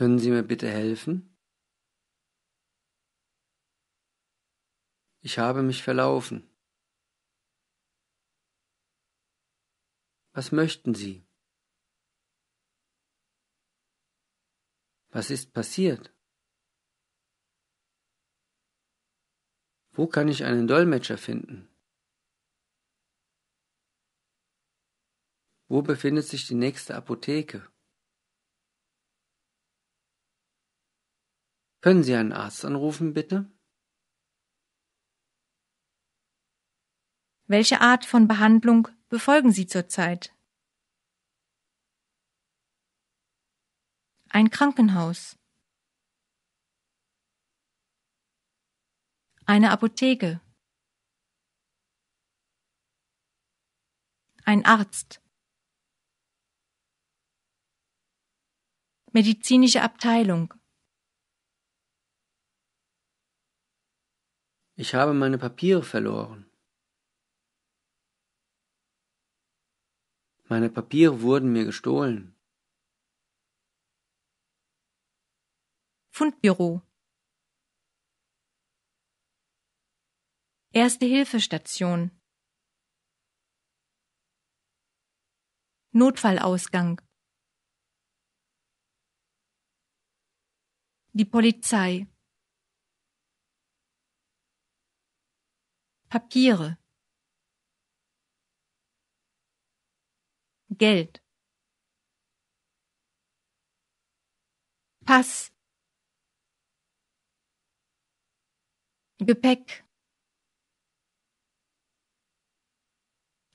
Können Sie mir bitte helfen? Ich habe mich verlaufen. Was möchten Sie? Was ist passiert? Wo kann ich einen Dolmetscher finden? Wo befindet sich die nächste Apotheke? Können Sie einen Arzt anrufen, bitte? Welche Art von Behandlung befolgen Sie zurzeit? Ein Krankenhaus. Eine Apotheke. Ein Arzt. Medizinische Abteilung. Ich habe meine Papiere verloren. Meine Papiere wurden mir gestohlen. Fundbüro. Erste-Hilfe-Station. Notfallausgang. Die Polizei. Papiere. Geld. Pass. Gepäck.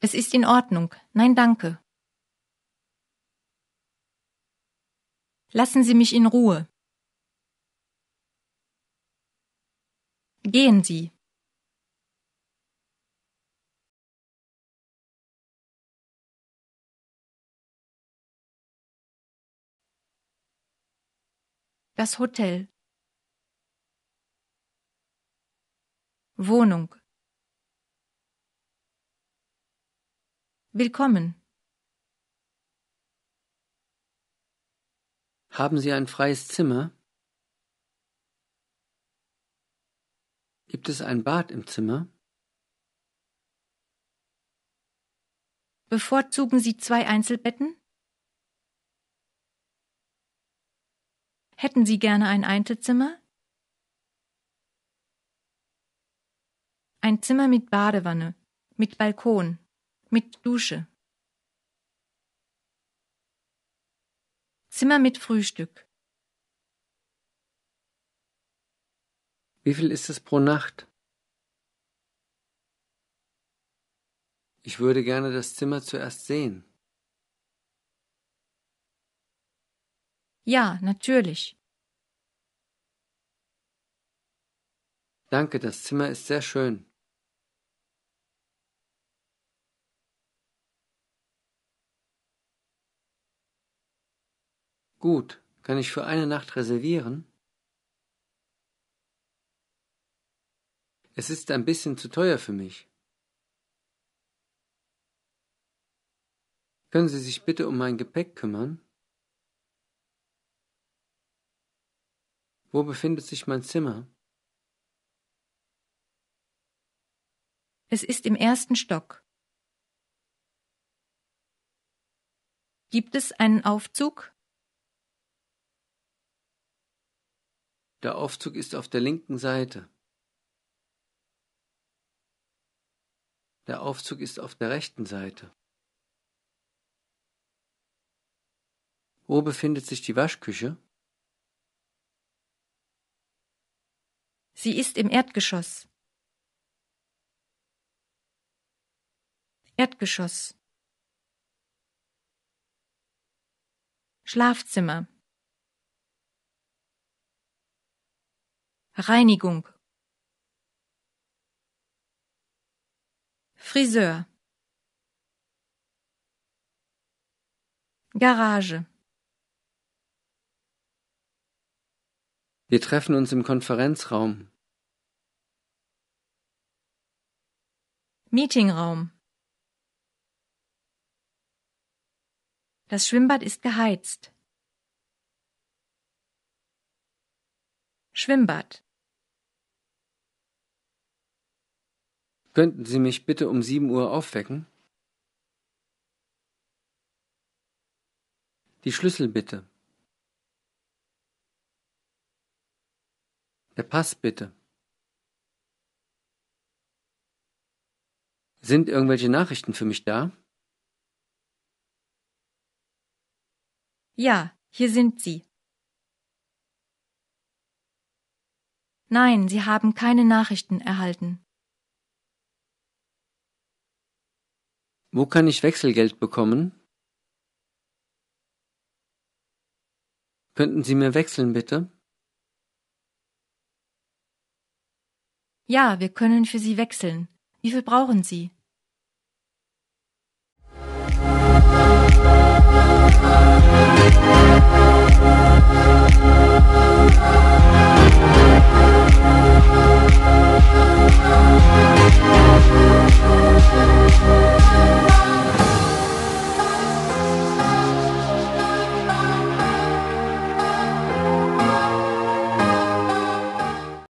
Es ist in Ordnung. Nein, danke. Lassen Sie mich in Ruhe. Gehen Sie. Das Hotel. Wohnung. Willkommen. Haben Sie ein freies Zimmer? Gibt es ein Bad im Zimmer? Bevorzugen Sie 2 Einzelbetten? Hätten Sie gerne ein Einzelzimmer? Ein Zimmer mit Badewanne, mit Balkon, mit Dusche. Zimmer mit Frühstück. Wie viel ist es pro Nacht? Ich würde gerne das Zimmer zuerst sehen. Ja, natürlich. Danke, das Zimmer ist sehr schön. Gut, kann ich für eine Nacht reservieren? Es ist ein bisschen zu teuer für mich. Können Sie sich bitte um mein Gepäck kümmern? Wo befindet sich mein Zimmer? Es ist im 1. Stock. Gibt es einen Aufzug? Der Aufzug ist auf der linken Seite. Der Aufzug ist auf der rechten Seite. Wo befindet sich die Waschküche? Sie ist im Erdgeschoss. Erdgeschoss. Schlafzimmer. Reinigung. Friseur. Garage. Wir treffen uns im Konferenzraum. Meetingraum. Das Schwimmbad ist geheizt. Schwimmbad. Könnten Sie mich bitte um 7 Uhr aufwecken? Die Schlüssel bitte. Der Pass bitte. Sind irgendwelche Nachrichten für mich da? Ja, hier sind sie. Nein, Sie haben keine Nachrichten erhalten. Wo kann ich Wechselgeld bekommen? Könnten Sie mir wechseln, bitte? Ja, wir können für Sie wechseln. Wie viel brauchen Sie?